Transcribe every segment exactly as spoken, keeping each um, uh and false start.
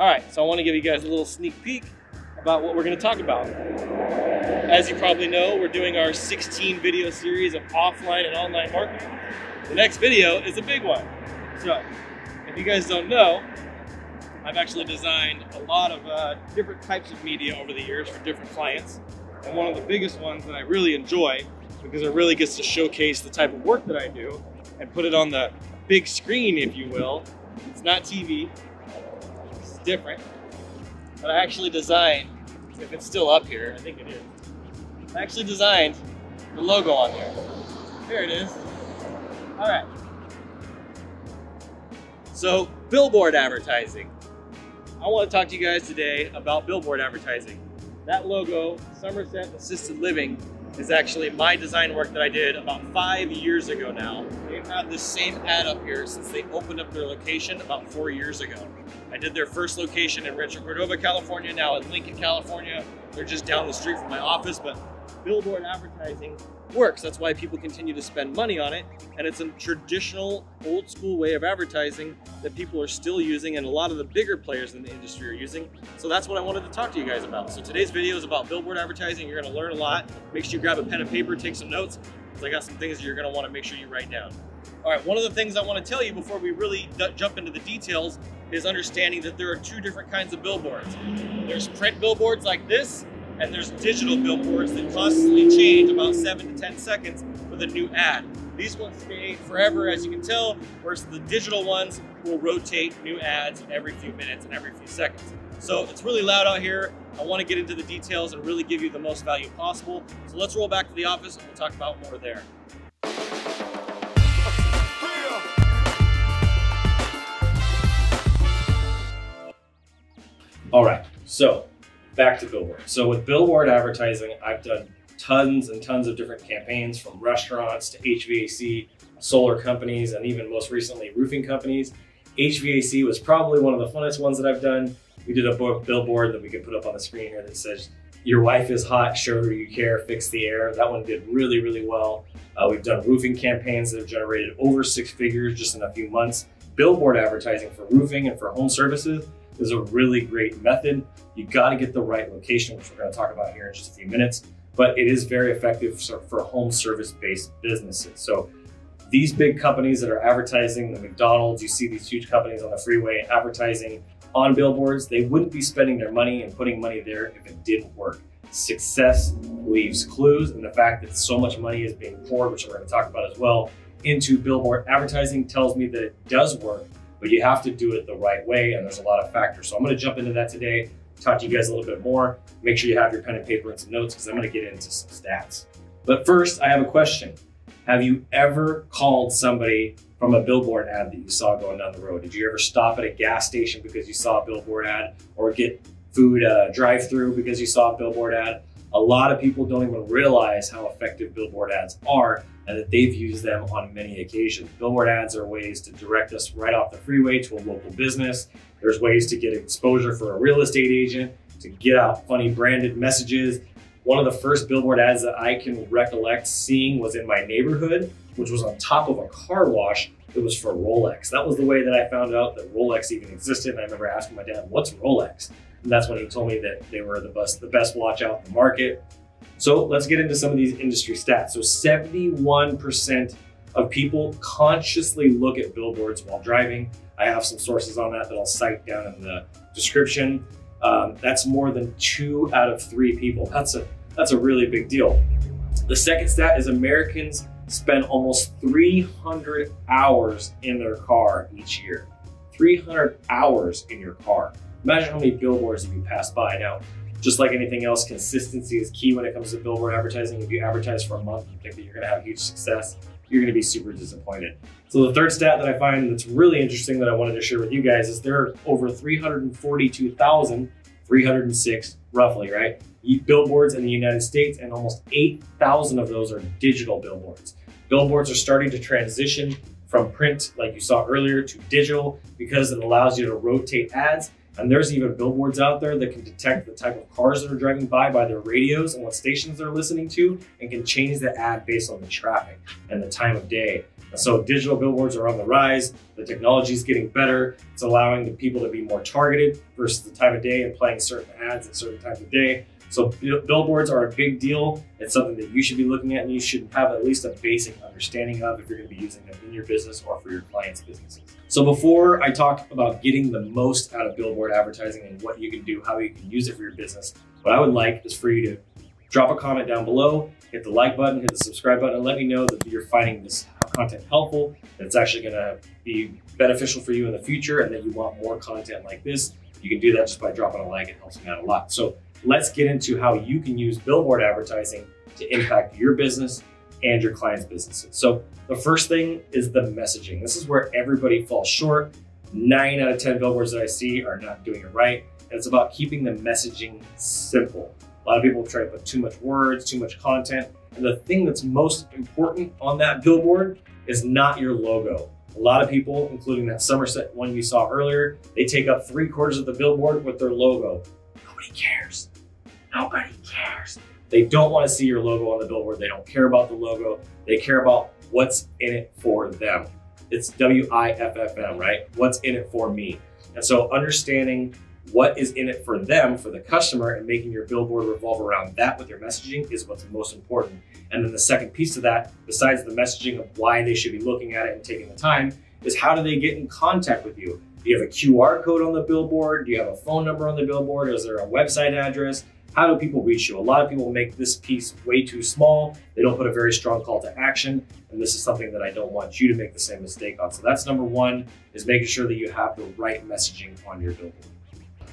All right, so I want to give you guys a little sneak peek about what we're going to talk about. As you probably know, we're doing our sixteen video series of offline and online marketing. The next video is a big one. So if you guys don't know, I've actually designed a lot of uh, different types of media over the years for different clients. And one of the biggest ones that I really enjoy, because it really gets to showcase the type of work that I do and put it on the big screen, if you will. It's not T V, it's different. But I actually designed, if it's still up here, I think it is. I actually designed the logo on there. There it is. All right. So, billboard advertising. I want to talk to you guys today about billboard advertising. That logo, Somerset Assisted Living, is actually my design work that I did about five years ago now. They've had this same ad up here since they opened up their location about four years ago. I did their first location in Rancho Cordova, California, now in Lincoln, California. They're just down the street from my office, but billboard advertising works. That's why people continue to spend money on it. And it's a traditional, old school way of advertising that people are still using, and a lot of the bigger players in the industry are using. So that's what I wanted to talk to you guys about. So today's video is about billboard advertising. You're gonna learn a lot. Make sure you grab a pen and paper, take some notes, because I got some things that you're gonna wanna make sure you write down. All right, one of the things I wanna tell you before we really jump into the details is understanding that there are two different kinds of billboards. There's print billboards like this, and there's digital billboards that constantly change about seven to ten seconds with a new ad. These ones stay forever, as you can tell, whereas the digital ones will rotate new ads every few minutes and every few seconds. So it's really loud out here. I want to get into the details and really give you the most value possible. So let's roll back to the office and we'll talk about more there. All right, so back to billboard. So with billboard advertising, I've done tons and tons of different campaigns, from restaurants to H V A C, solar companies, and even most recently roofing companies. H V A C was probably one of the funnest ones that I've done. We did a billboard that we could put up on the screen here that says, "Your wife is hot, show her you care, fix the air." That one did really, really well. Uh, we've done roofing campaigns that have generated over six figures just in a few months. Billboard advertising for roofing and for home services is a really great method. You gotta get the right location, which we're gonna talk about here in just a few minutes, but it is very effective for home service-based businesses. So these big companies that are advertising, the McDonald's, you see these huge companies on the freeway advertising on billboards, they wouldn't be spending their money and putting money there if it didn't work. Success leaves clues, and the fact that so much money is being poured, which we're gonna talk about as well, into billboard advertising tells me that it does work, but you have to do it the right way, and there's a lot of factors. So I'm gonna jump into that today, talk to you guys a little bit more. Make sure you have your pen and paper and some notes, because I'm gonna get into some stats. But first, I have a question. Have you ever called somebody from a billboard ad that you saw going down the road? Did you ever stop at a gas station because you saw a billboard ad, or get food uh, drive-through because you saw a billboard ad? A lot of people don't even realize how effective billboard ads are, and that they've used them on many occasions. Billboard ads are ways to direct us right off the freeway to a local business. There's ways to get exposure for a real estate agent, to get out funny branded messages. One of the first billboard ads that I can recollect seeing was in my neighborhood, which was on top of a car wash. It was for Rolex. That was the way that I found out that Rolex even existed. And I remember asking my dad, "What's Rolex?" And that's when he told me that they were the best, the best watch out in the market. So let's get into some of these industry stats. So seventy-one percent of people consciously look at billboards while driving. I have some sources on that that I'll cite down in the description. Um, that's more than two out of three people. That's a, that's a really big deal. The second stat is Americans spend almost three hundred hours in their car each year. three hundred hours in your car. Imagine how many billboards you pass by. Now, just like anything else, consistency is key when it comes to billboard advertising. If you advertise for a month and think that you're gonna have huge success, you're gonna be super disappointed. So the third stat that I find that's really interesting that I wanted to share with you guys is there are over three hundred forty-two thousand, three hundred six, roughly, right? Billboards in the United States, and almost eight thousand of those are digital billboards. Billboards are starting to transition from print, like you saw earlier, to digital, because it allows you to rotate ads. And there's even billboards out there that can detect the type of cars that are driving by by their radios and what stations they're listening to, and can change the ad based on the traffic and the time of day. So digital billboards are on the rise. The technology is getting better. It's allowing the people to be more targeted versus the time of day and playing certain ads at certain times of day. So billboards are a big deal. It's something that you should be looking at, and you should have at least a basic understanding of if you're gonna be using them in your business or for your clients' businesses. So before I talk about getting the most out of billboard advertising and what you can do, how you can use it for your business, what I would like is for you to drop a comment down below, hit the like button, hit the subscribe button, and let me know that you're finding this content helpful, that it's actually gonna be beneficial for you in the future, and that you want more content like this. You can do that just by dropping a like. It helps me out a lot. So let's get into how you can use billboard advertising to impact your business and your clients' businesses. So the first thing is the messaging. This is where everybody falls short. nine out of ten billboards that I see are not doing it right. And it's about keeping the messaging simple. A lot of people try to put too much words, too much content. And the thing that's most important on that billboard is not your logo. A lot of people, including that Somerset one you saw earlier, they take up three quarters of the billboard with their logo. Nobody cares. Nobody cares. They don't want to see your logo on the billboard. They don't care about the logo. They care about what's in it for them. It's W I F F M, right? What's in it for me? And so understanding what is in it for them, for the customer, and making your billboard revolve around that with your messaging is what's most important. And then the second piece of that, besides the messaging of why they should be looking at it and taking the time, is how do they get in contact with you? Do you have a Q R code on the billboard? Do you have a phone number on the billboard? Is there a website address? How do people reach you? A lot of people make this piece way too small. They don't put a very strong call to action. And this is something that I don't want you to make the same mistake on. So that's number one, is making sure that you have the right messaging on your billboard.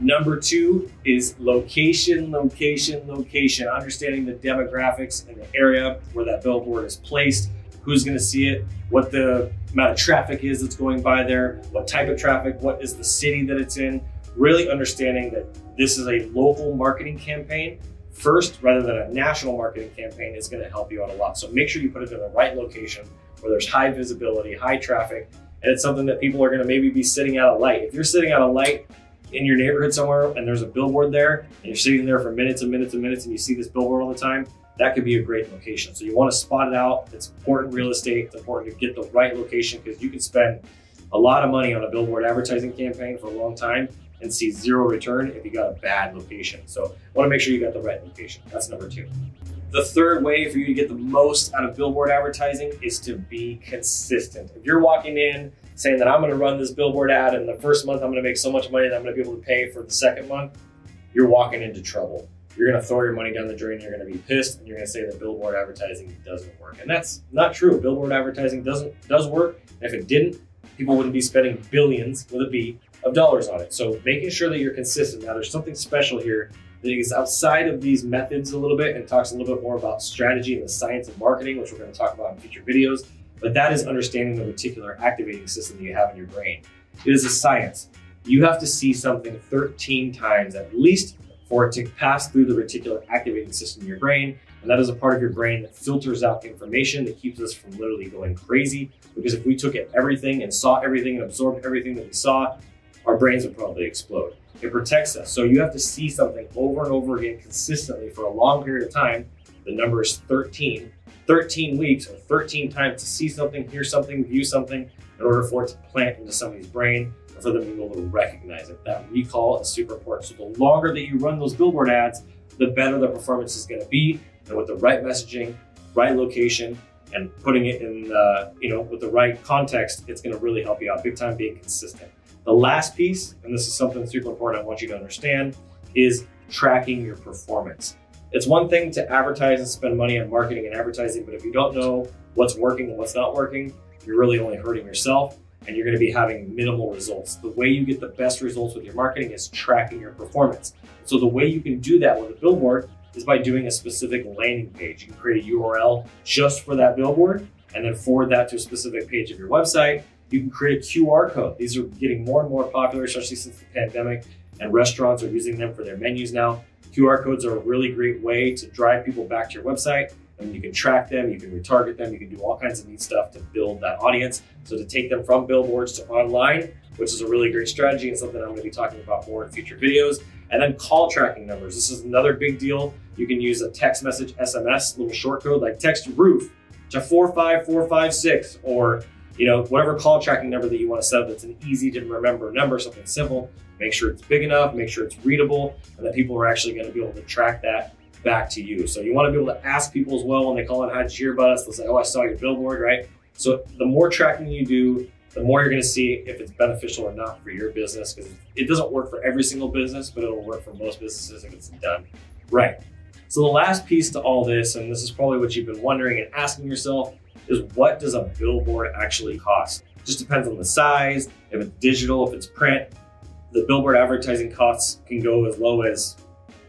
Number two is location, location, location. Understanding the demographics and the area where that billboard is placed, who's gonna see it, what the amount of traffic is that's going by there, what type of traffic, what is the city that it's in. Really understanding that this is a local marketing campaign first, rather than a national marketing campaign, is gonna help you out a lot. So make sure you put it in the right location where there's high visibility, high traffic, and it's something that people are gonna maybe be sitting out of light. If you're sitting out of light in your neighborhood somewhere and there's a billboard there, and you're sitting there for minutes and minutes and minutes and you see this billboard all the time, that could be a great location. So you wanna spot it out. It's important real estate. It's important to get the right location, because you can spend a lot of money on a billboard advertising campaign for a long time and see zero return if you got a bad location. So I wanna make sure you got the right location. That's number two. The third way for you to get the most out of billboard advertising is to be consistent. If you're walking in saying that I'm gonna run this billboard ad, and the first month I'm gonna make so much money that I'm gonna be able to pay for the second month, you're walking into trouble. You're gonna throw your money down the drain, you're gonna be pissed, and you're gonna say that billboard advertising doesn't work. And that's not true. Billboard advertising doesn't does work. And if it didn't, people wouldn't be spending billions with a B of dollars on it. So making sure that you're consistent. Now there's something special here that is outside of these methods a little bit, and talks a little bit more about strategy and the science of marketing, which we're gonna talk about in future videos. But that is understanding the reticular activating system that you have in your brain. It is a science. You have to see something thirteen times at least for it to pass through the reticular activating system in your brain. And that is a part of your brain that filters out information, that keeps us from literally going crazy. Because if we took at everything and saw everything and absorbed everything that we saw, our brains would probably explode. It protects us. So you have to see something over and over again consistently for a long period of time. The number is thirteen. thirteen weeks or thirteen times to see something, hear something, view something, in order for it to plant into somebody's brain and for them to be able to recognize it. That recall is super important. So the longer that you run those billboard ads, the better the performance is gonna be. And with the right messaging, right location, and putting it in the, you know, with the right context, it's gonna really help you out big time, being consistent. The last piece, and this is something super important I want you to understand, is tracking your performance. It's one thing to advertise and spend money on marketing and advertising, but if you don't know what's working and what's not working, you're really only hurting yourself, and you're gonna be having minimal results. The way you get the best results with your marketing is tracking your performance. So the way you can do that with a billboard is by doing a specific landing page. You can create a U R L just for that billboard and then forward that to a specific page of your website. You can create a Q R code. These are getting more and more popular, especially since the pandemic, and restaurants are using them for their menus now. Q R codes are a really great way to drive people back to your website. and you can track them, you can retarget them, you can do all kinds of neat stuff to build that audience. So to take them from billboards to online, which is a really great strategy and something I'm going to be talking about more in future videos. And then call tracking numbers. This is another big deal. You can use a text message, S M S, little short code like text roof to four five four five six, or you know, whatever call tracking number that you want to set up that's an easy to remember number, something simple. Make sure it's big enough, make sure it's readable, and that people are actually going to be able to track that back to you. So you want to be able to ask people as well when they call in, how'd you hear about us? They'll say, oh, I saw your billboard, right? So the more tracking you do, the more you're going to see if it's beneficial or not for your business, because it doesn't work for every single business, but it'll work for most businesses if it's done right. So the last piece to all this, and this is probably what you've been wondering and asking yourself, is what does a billboard actually cost? It just depends on the size, if it's digital, if it's print. The billboard advertising costs can go as low as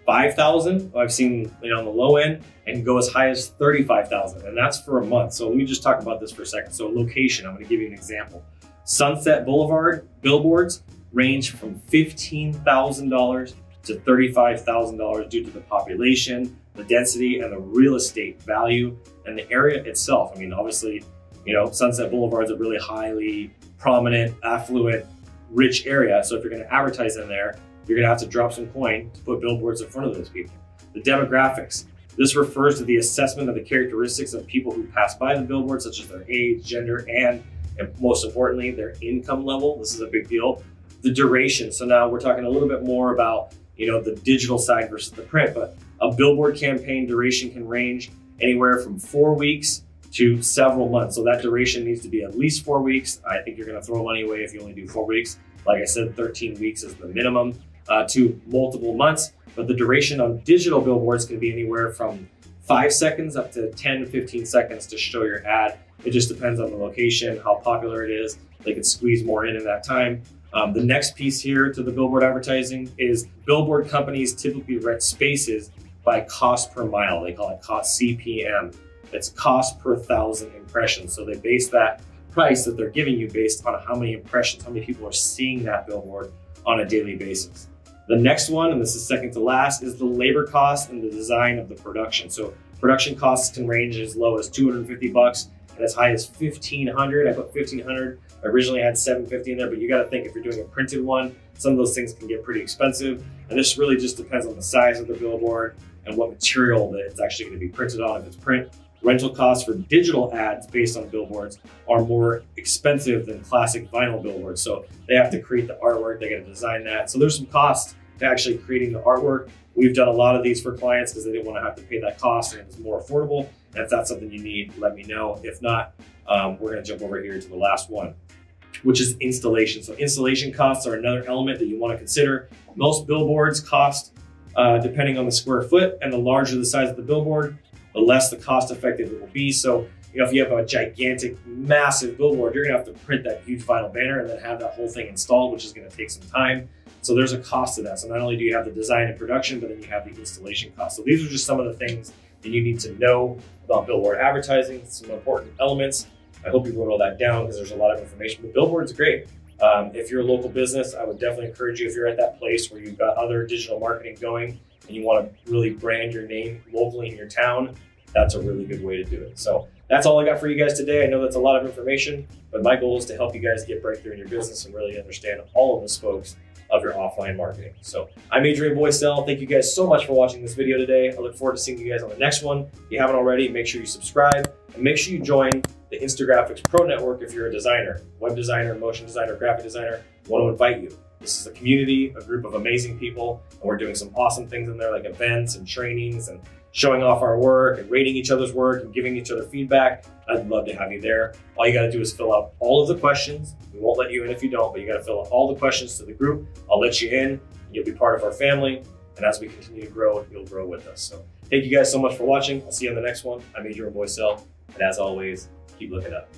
five thousand dollars, I've seen, you know, on the low end, and go as high as thirty-five thousand dollars, and that's for a month. So let me just talk about this for a second. So location, I'm gonna give you an example. Sunset Boulevard billboards range from fifteen thousand dollars to thirty-five thousand dollars due to the population, the density, and the real estate value, and the area itself. I mean, obviously, you know, Sunset Boulevard is a really highly prominent, affluent, rich area. So if you're gonna advertise in there, you're gonna have to drop some coin to put billboards in front of those people. The demographics. This refers to the assessment of the characteristics of people who pass by the billboard, such as their age, gender, and, and most importantly, their income level. This is a big deal. The duration. So now we're talking a little bit more about, you know, the digital side versus the print, but a billboard campaign duration can range anywhere from four weeks to several months. So that duration needs to be at least four weeks. I think you're gonna throw money away if you only do four weeks. Like I said, thirteen weeks is the minimum, uh, to multiple months. But the duration on digital billboards can be anywhere from five seconds up to ten to fifteen seconds to show your ad. It just depends on the location, how popular it is. They can squeeze more in in that time. Um, the next piece here to the billboard advertising is billboard companies typically rent spaces by cost per mile. They call it cost C P M. It's cost per thousand impressions. So they base that price that they're giving you based on how many impressions, how many people are seeing that billboard on a daily basis. The next one, and this is second to last, is the labor cost and the design of the production. So production costs can range as low as two hundred fifty bucks and as high as fifteen hundred. I put fifteen hundred. I originally had seven fifty in there, but you got to think if you're doing a printed one, some of those things can get pretty expensive. And this really just depends on the size of the billboard and what material that it's actually going to be printed on. If it's print, rental costs for digital ads based on billboards are more expensive than classic vinyl billboards. So they have to create the artwork, they got to design that. So there's some costs to actually creating the artwork. We've done a lot of these for clients because they didn't want to have to pay that cost and it was more affordable. And if that's something you need, let me know. If not, um, we're going to jump over here to the last one, which is installation. So installation costs are another element that you want to consider. Most billboards cost, uh, depending on the square foot, and the larger the size of the billboard, the less the cost effective it will be. So, you know, if you have a gigantic, massive billboard, you're gonna have to print that huge vinyl banner and then have that whole thing installed, which is gonna take some time. So there's a cost to that. So not only do you have the design and production, but then you have the installation cost. So these are just some of the things that you need to know about billboard advertising, some important elements. I hope you wrote all that down because there's a lot of information, but billboards are great. Um, if you're a local business, I would definitely encourage you, if you're at that place where you've got other digital marketing going and you want to really brand your name locally in your town, that's a really good way to do it. So that's all I got for you guys today. I know that's a lot of information, but my goal is to help you guys get breakthrough in your business and really understand all of the spokes of your offline marketing. So I'm Adrian Boysel. Thank you guys so much for watching this video today. I look forward to seeing you guys on the next one. If you haven't already, make sure you subscribe and make sure you join the Instagraphics Pro Network if you're a designer, web designer, motion designer, graphic designer. I want to invite you. This is a community, a group of amazing people, and we're doing some awesome things in there like events and trainings and showing off our work and rating each other's work and giving each other feedback. I'd love to have you there. All you gotta do is fill out all of the questions. We won't let you in if you don't, but you gotta fill out all the questions to the group. I'll let you in, you'll be part of our family, and as we continue to grow, you'll grow with us. So thank you guys so much for watching. I'll see you on the next one. I'm Adrian Boysel, and as always, keep looking up.